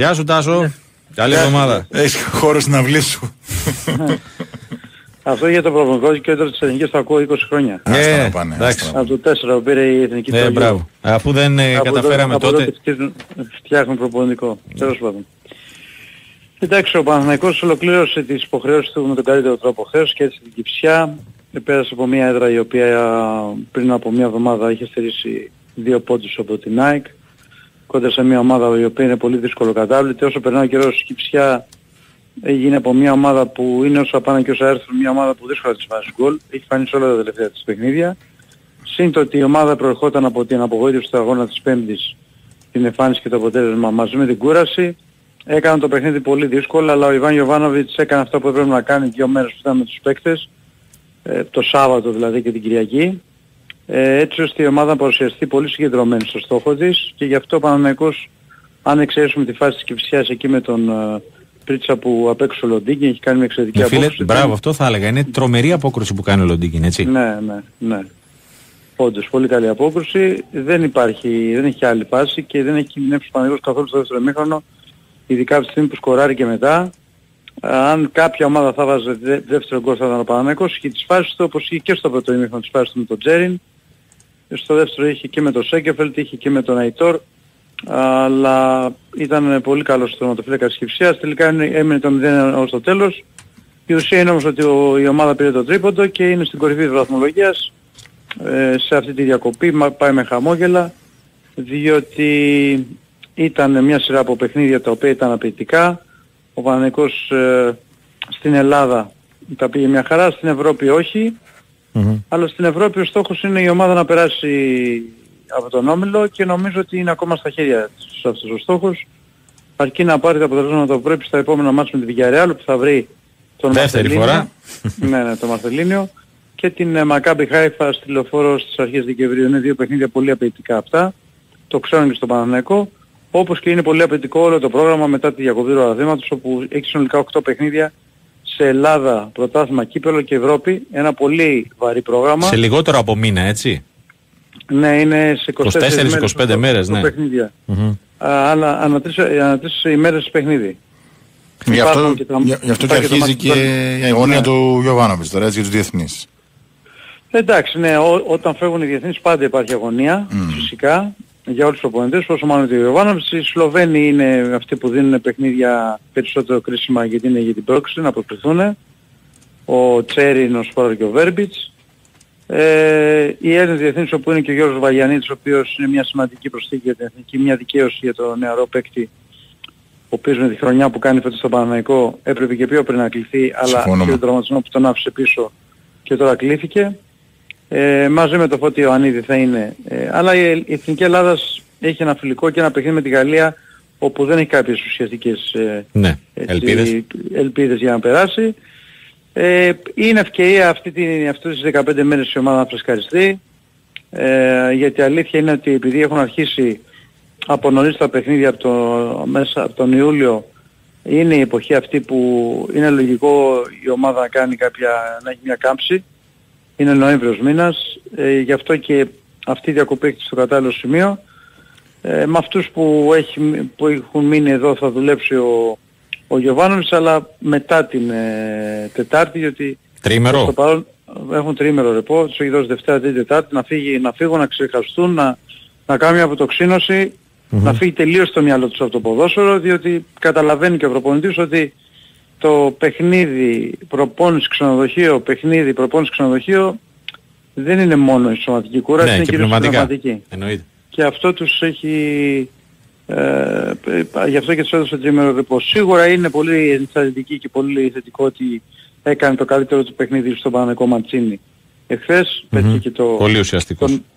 Γεια σου Τάσο, καλή εβδομάδα. Έχεις χώρο στην αυλή σου. Αυτό για το προπονητικό κέντρο της Εθνικής το ακούω 20 χρόνια. Από το 4 πήρε η Εθνική Τελειού. Αφού δεν καταφέραμε τότε... Φτιάχνουμε προπονητικό. Τέλος πάντων. Εντάξει, ο Παναθηναϊκός ολοκλήρωσε τις υποχρεώσεις του με τον καλύτερο τρόπο χθες και έτσι την Κυψιά. Πέρασε από μια έδρα η οποία πριν από μια εβδομάδα είχε στερήσει 2 πόντους από την Nike. Κόντρα σε μια ομάδα η οποία είναι πολύ δύσκολο κατάβλητη. Όσο περνάει ο καιρός η Κυψιά έγινε από μια ομάδα που είναι όσα πάνε και όσα έρθουν, μια ομάδα που δύσκολα της βάζει γκολ. Έχει φανεί σε όλα τα τελευταία της παιχνίδια. Συν το ότι η ομάδα προερχόταν από την απογοήτευση του αγώνα της Πέμπτης, την εμφάνιση και το αποτέλεσμα μαζί με την κούραση. Έκανε το παιχνίδι πολύ δύσκολο, αλλά ο Ιβάν Γιοβάνοβιτς έκανε αυτό που έπρεπε να κάνει 2 μέρες που ήταν με τους παίκτες, το Σάββατο δηλαδή και την Κυριακή, έτσι ώστε η ομάδα να παρουσιαστεί πολύ συγκεντρωμένη στο στόχο της και γι' αυτό ο Παναθηναϊκός, αν εξαιρέσουμε τη φάση της Κυψιάς εκεί με τον Πρίτσα που απέξω ο Λοντίγκι, έχει κάνει μια εξαιρετική απόκριση. Φίλε, μπράβο, αυτό θα έλεγα, είναι τρομερή απόκριση που κάνει ο Λοντίγκι, έτσι. Ναι. Όντως, πολύ καλή απόκριση, δεν έχει άλλη φάση και δεν έχει κινδυνεύσει ο Παναθηναϊκός καθόλου στο δεύτερο ημίχρονο. Ειδικά από τη στιγμή που σκοράρει και μετά, αν κάποια ομάδα θα βάζει δεύτερο γκολ θα ήταν ο Παναθηναϊκός, είχε τις φάσεις του, όπως είχε και στο πρώτο ημίχρονο τις φάσεις του με τον Τζέριν, στο δεύτερο είχε και με τον Σέκεφελτ, είχε και με τον Αϊτόρ, αλλά ήταν πολύ καλός ο τερματοφύλακας της Κυψίας, τελικά έμεινε το 0-1 ως το τέλος. Η ουσία είναι όμως ότι η ομάδα πήρε το τρίποντο και είναι στην κορυφή της βαθμολογίας, σε αυτή τη διακοπή, πάει με χαμόγελα, διότι... Ήταν μια σειρά από παιχνίδια τα οποία ήταν απαιτητικά. Ο Παναθηναϊκός στην Ελλάδα τα πήγε μια χαρά, στην Ευρώπη όχι. Αλλά στην Ευρώπη ο στόχος είναι η ομάδα να περάσει από τον Όμιλο και νομίζω ότι είναι ακόμα στα χέρια τους αυτός ο στόχος. Αρκεί να πάρει τα αποτελέσματα που πρέπει στα επόμενα μάτς με τη Villarreal που θα βρει τον το Μαρθελίνιο και την Μακάμπη Χάιφα στη Λεωφόρο στις αρχές Δεκεμβρίου. Είναι 2 παιχνίδια πολύ απαιτητικά αυτά. Το ξέρουν και στον Παναθηναϊκό. Όπως και είναι πολύ απαιτητικό όλο το πρόγραμμα μετά τη διακοπή του παραδείγματος, όπου έχει συνολικά 8 παιχνίδια σε Ελλάδα, πρωτάθλημα, κύπελλο και Ευρώπη. Ένα πολύ βαρύ πρόγραμμα. Σε λιγότερο από μήνα, έτσι. Ναι, είναι σε 24-25 μέρες, ναι. Παιχνίδια. Αλλά ανά 3 ημέρες παιχνίδι. Γι' αυτό και αρχίζει και η αγωνία του Γιοβάνοβιτς τώρα, έτσι, για τους διεθνείς. Εντάξει, ναι, όταν φεύγουν οι διεθνείς πάντα υπάρχει αγωνία, φυσικά. Για όλους τους οπονητές, όσο μάλλον και ο Γιοβάνοβιτς. Οι Σλοβαίνοι είναι αυτοί που δίνουν παιχνίδια περισσότερο κρίσιμα γιατί είναι για την πρόκληση να προσκληθούν. Ο Τσέριν, ο Σπόρο και ο Βέρμπιτς. Οι Έλληνες διεθνείς όπου είναι και ο Γιώργος Βαγιαννίτης, ο οποίος είναι μια σημαντική προσθήκη για την εθνική, μια δικαίωση για τον νεαρό παίκτη, ο οποίος με τη χρονιά που κάνει φέτος στον Παναθηναϊκό έπρεπε και πιο πριν να κληθεί, αλλά και τον τραυματισμό που τον άφησε πίσω και τώρα κλήθηκε. Μαζί με το Φώτιο Ανίδη θα είναι. Αλλά η Εθνική Ελλάδας έχει ένα φιλικό και ένα παιχνίδι με τη Γαλλία όπου δεν έχει κάποιες ουσιαστικές ελπίδες για να περάσει. Είναι ευκαιρία αυτές τις 15 μέρες η ομάδα να φρεσκαριστεί. Γιατί η αλήθεια είναι ότι επειδή έχουν αρχίσει από νωρίς τα παιχνίδια από τον Ιούλιο, είναι η εποχή αυτή που είναι λογικό η ομάδα να έχει μια κάμψη. Είναι Νοέμβριος μήνας, γι' αυτό και αυτή η διακοπή έχει στο κατάλληλο σημείο. Με αυτούς που έχουν μείνει εδώ θα δουλέψει ο Γιοβάνοβιτς, αλλά μετά την Τετάρτη, γιατί στο παρόν έχουν τριήμερο ρεπό, τους έχει δώσει Δευτέρα, Τρίτη, Τετάρτη, να φύγουν, να ξεχαστούν, να κάνουν μια αποτοξίνωση, να φύγει τελείως το μυαλό τους από το ποδόσφαιρο, διότι καταλαβαίνει και ο προπονητής ότι το παιχνίδι προπόνηση-ξενοδοχείο, δεν είναι μόνο η σωματική κούραση, είναι και πνευματική. Εννοείται. Και αυτό τους έχει... γι' αυτό και τους έδωσε τρίμηνο ρεπό. Σίγουρα είναι πολύ ενθαρρυντική και πολύ θετικό ότι έκανε το καλύτερο του παιχνίδι στον Παναθηναϊκό Ματσίνι εχθές. Πέτυχε και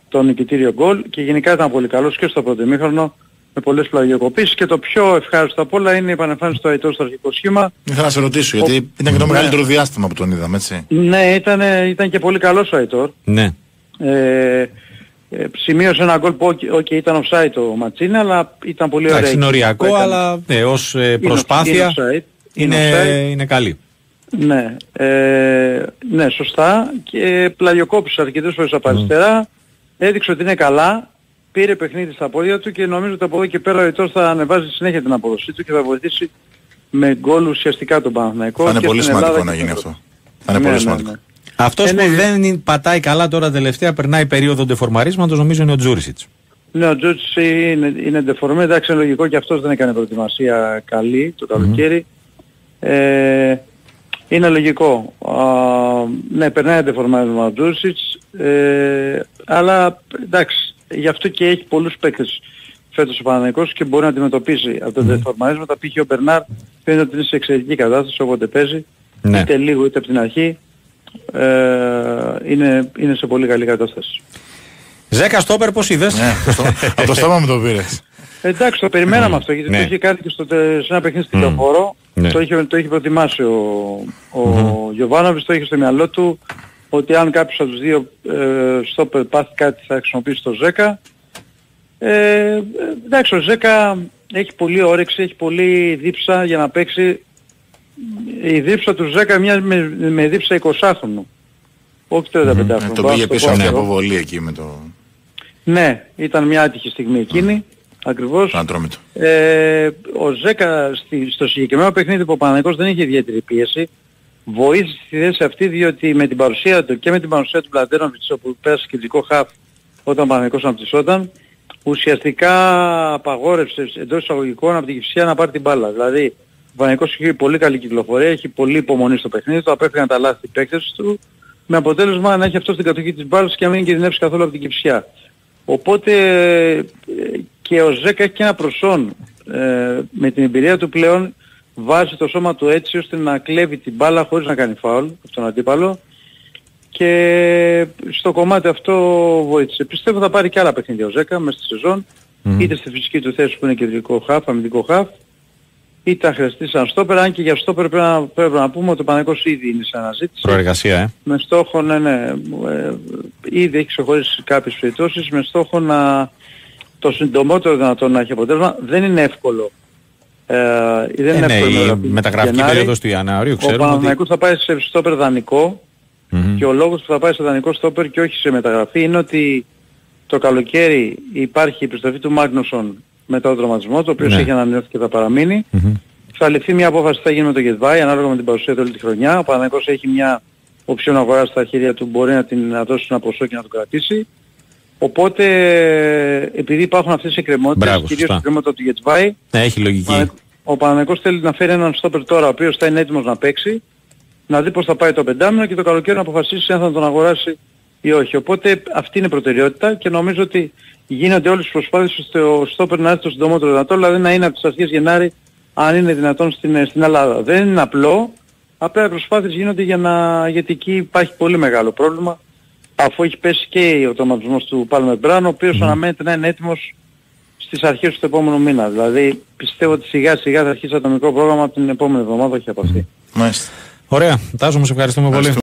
το νικητήριο γκολ και γενικά ήταν πολύ καλός και στο πρώτο ημίχρονο, με πολλές πλαγιοκοπήσεις και το πιο ευχάριστο απ' όλα είναι η επανεμφάνιση του Αϊτόρ στο αρχικό σχήμα. Ήθελα να σε ρωτήσω, γιατί ήταν και το μεγαλύτερο διάστημα που τον είδαμε, έτσι. Ναι, ήταν και πολύ καλός ο Αϊτόρ. Ναι. Σημείωσε ένα γκολ που ήταν offside ο Ματσίνι, αλλά ήταν πολύ ωραίο. Εντάξει, είναι οριακό, αλλά ως προσπάθεια είναι καλή. Ναι, σωστά. Και πλαγιοκόπησε αρκετές φορές από αριστερά. Έδειξε ότι είναι καλά. πήρε παιχνίδι στα πόδια του και νομίζω ότι από εδώ και πέρα ο Αϊτόρ θα ανεβάζει συνέχεια την απόδοσή του και θα βοηθήσει με γκολ ουσιαστικά τον Παναθηναϊκό. Θα είναι πολύ σημαντικό να γίνει αυτό. Θα είναι πολύ σημαντικό. Αυτός που δεν πατάει καλά τώρα τελευταία, περνάει περίοδο ντεφορμαρίσματος, νομίζω είναι ο Τζούρισιτς. Ναι, ο Τζούρισιτς είναι ντεφορμέ, εντάξει, είναι λογικό και αυτός δεν έκανε προετοιμασία καλή το καλοκαίρι. Είναι λογικό. Ναι, περνάει ντεφορμάρισμα ο Τζούρισιτς, αλλά εντάξει, γι' αυτό και έχει πολλούς παίκτες φέτος ο Παναθηναϊκός και μπορεί να αντιμετωπίσει αυτά τα ντεφορμάρισματα. Π.χ. ο Μπερνάρ φαίνεται ότι είναι σε εξαιρετική κατάσταση, όποτε παίζει, είτε λίγο είτε από την αρχή. Είναι σε πολύ καλή κατάσταση. Ζέκα στόπερ, πώς είδες? Από το στόμα μου το πήρες. Εντάξει, το περιμέναμε αυτό, γιατί το είχε κάνει και σε ένα παιχνίδι στη Λεωφόρο. Το είχε προετοιμάσει ο Γιοβάνοβιτς, το είχε στο μυαλό του ότι αν κάποιος από τους δύο στόπερ πάθει κάτι θα χρησιμοποιήσει το Ζέκα. Εντάξει, ο Ζέκα έχει πολύ όρεξη, έχει πολύ δίψα για να παίξει. Η δίψα του Ζέκα μοιάζει με δίψα 20χρονου, όχι 35χρονου. Το πήγε πίσω από την αποβολή εκεί με το... Ναι, ήταν μια άτυχη στιγμή εκείνη, ακριβώς. Ο Ζέκα στο συγκεκριμένο παιχνίδι που ο Παναθηναϊκός δεν είχε ιδιαίτερη πίεση, βοήθησε στη θέση αυτή διότι με την παρουσία του και με την παρουσία του Πλατένοβιτς που πέρασε κεντρικό χαφ όταν ο Παναθηναϊκός αναπτυσσόταν, ουσιαστικά απαγόρευσε εντός εισαγωγικών από την Κυφσιά να πάρει την μπάλα. Δηλαδή, ο Παναθηναϊκός έχει πολύ καλή κυκλοφορία, έχει πολύ υπομονή στο παιχνίδι του, απέφυγαν τα λάθη παίκτες του, με αποτέλεσμα να έχει αυτό στην κατοχή της μπάλας και να μην κινδυνεύσει καθόλου από την Κυψιά. Οπότε και ο Ζέκα έχει και ένα προσόν. Με την εμπειρία του πλέον βάζει το σώμα του έτσι ώστε να κλέβει την μπάλα χωρίς να κάνει φάουλ από τον αντίπαλο και στο κομμάτι αυτό βοήθησε. Πιστεύω θα πάρει και άλλα παιχνίδια ο Ζέκα μέσα στη σεζόν, είτε στη φυσική του θέση που είναι κεντρικό χαφ, αμυντικό χαφ, είτε θα χρειαστεί σαν στόπερ, αν και για στόπερ πρέπει να πούμε ότι ο Παναθηναϊκός ήδη είναι σε αναζήτηση. Προεργασία, με στόχο, ήδη έχει ξεχωρίσει κάποιες περιπτώσεις, με στόχο να το συντομότερο δυνατόν να έχει αποτέλεσμα. Δεν είναι εύκολο. Η μεταγραφική περίοδος του Ιανουαρίου, ξέρουμε. Ο Παναθηναϊκός θα πάει σε στόπερ δανεικό και ο λόγος που θα πάει σε δανεικό στόπερ και όχι σε μεταγραφή είναι ότι το καλοκαίρι υπάρχει η επιστροφή του Μάγνωσον μετά τον τραυματισμό, το οποίο έχει ανανεώθει και θα παραμείνει. Θα ληφθεί μια απόφαση που θα γίνει με τον Γετβάη, ανάλογα με την παρουσία του όλη τη χρονιά. Ο Παναθηναϊκός έχει μια οψιόν αγορά στα χέρια του, μπορεί να την δώσει ένα ποσό και να τον κρατήσει. Οπότε, επειδή υπάρχουν αυτές οι εκκρεμότητες, κυρίως η εκκρεμότητα του Γετβάη, ο Παναθηναϊκός θέλει να φέρει έναν στόπερ τώρα, ο οποίος θα είναι έτοιμος να παίξει, να δει πώς θα πάει το πεντάμινο και το καλοκαίρι να αποφασίσει αν θα τον αγοράσει ή όχι. Οπότε αυτή είναι η προτεραιότητα και νομίζω ότι γίνονται όλες τις προσπάθειες ώστε ο στόπερ να έρθει το συντομότερο δυνατό, δηλαδή να είναι από τις αρχές Γενάρη αν είναι δυνατόν στην Ελλάδα. Δεν είναι απλό, απλά οι προσπάθειες γίνονται γιατί εκεί υπάρχει πολύ μεγάλο πρόβλημα, αφού έχει πέσει και ο τραυματισμός του Παλμεμπράνο, ο οποίος αναμένεται να είναι έτοιμος στις αρχές του επόμενου μήνα. Δηλαδή πιστεύω ότι σιγά σιγά θα αρχίσει το ατομικό πρόγραμμα από την επόμενη εβδομάδα, όχι από αυτή. Ωραία. Τάσο, μας ευχαριστούμε πολύ.